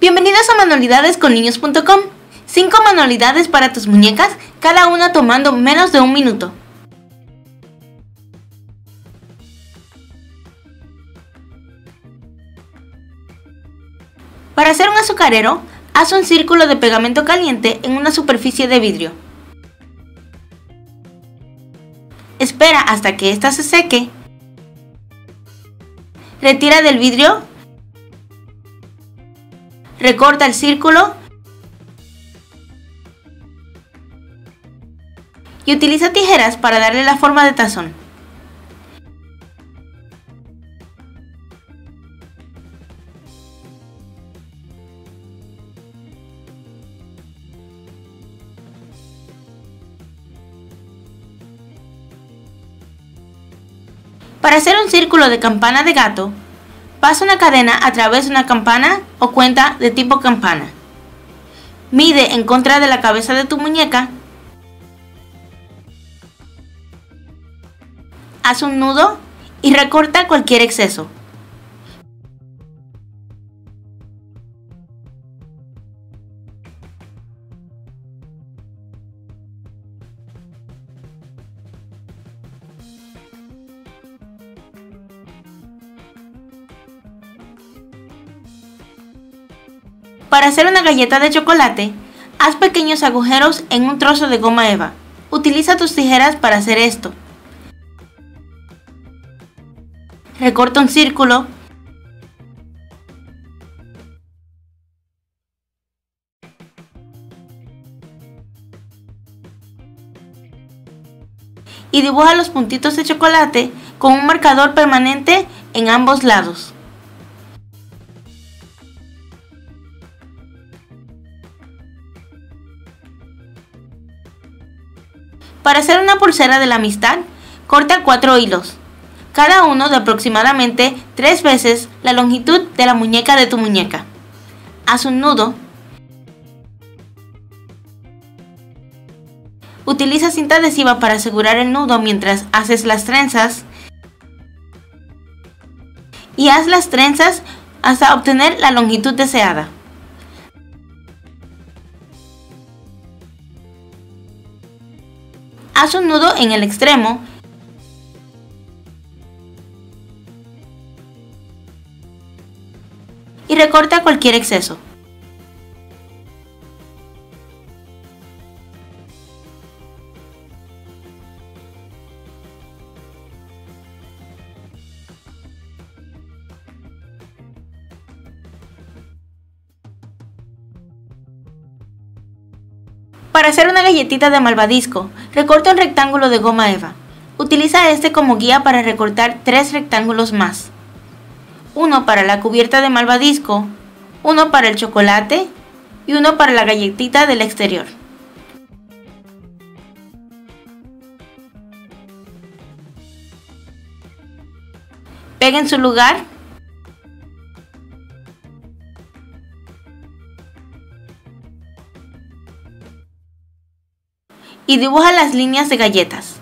Bienvenidos a Manualidades con Niños.com. 5 manualidades para tus muñecas, cada una tomando menos de un minuto. Para hacer un azucarero, haz un círculo de pegamento caliente en una superficie de vidrio. Espera hasta que ésta se seque. Retira del vidrio. Recorta el círculo y utiliza tijeras para darle la forma de tazón. Para hacer un círculo de campana de gato, pasa una cadena a través de una campana o cuenta de tipo campana. Mide en contra de la cabeza de tu muñeca. Haz un nudo y recorta cualquier exceso. Para hacer una galleta de chocolate, haz pequeños agujeros en un trozo de goma eva. Utiliza tus tijeras para hacer esto. Recorta un círculo y dibuja los puntitos de chocolate con un marcador permanente en ambos lados. Para hacer una pulsera de la amistad, corta 4 hilos, cada uno de aproximadamente 3 veces la longitud de la muñeca de tu muñeca. Haz un nudo. Utiliza cinta adhesiva para asegurar el nudo mientras haces las trenzas. Y haz las trenzas hasta obtener la longitud deseada. Haz un nudo en el extremo y recorta cualquier exceso. Para hacer una galletita de malvadisco, recorta un rectángulo de goma eva. Utiliza este como guía para recortar 3 rectángulos más. Uno para la cubierta de malvadisco, uno para el chocolate y uno para la galletita del exterior. Pega en su lugar. Y dibuja las líneas de galletas.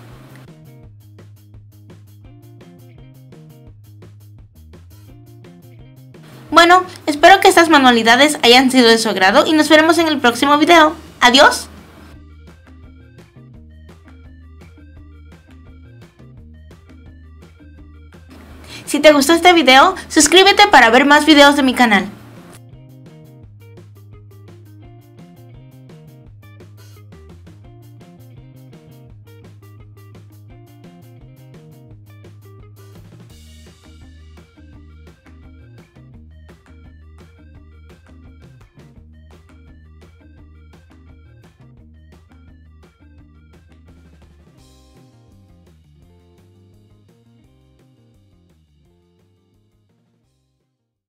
Bueno, espero que estas manualidades hayan sido de su agrado y nos veremos en el próximo video. ¡Adiós! Si te gustó este video, suscríbete para ver más videos de mi canal.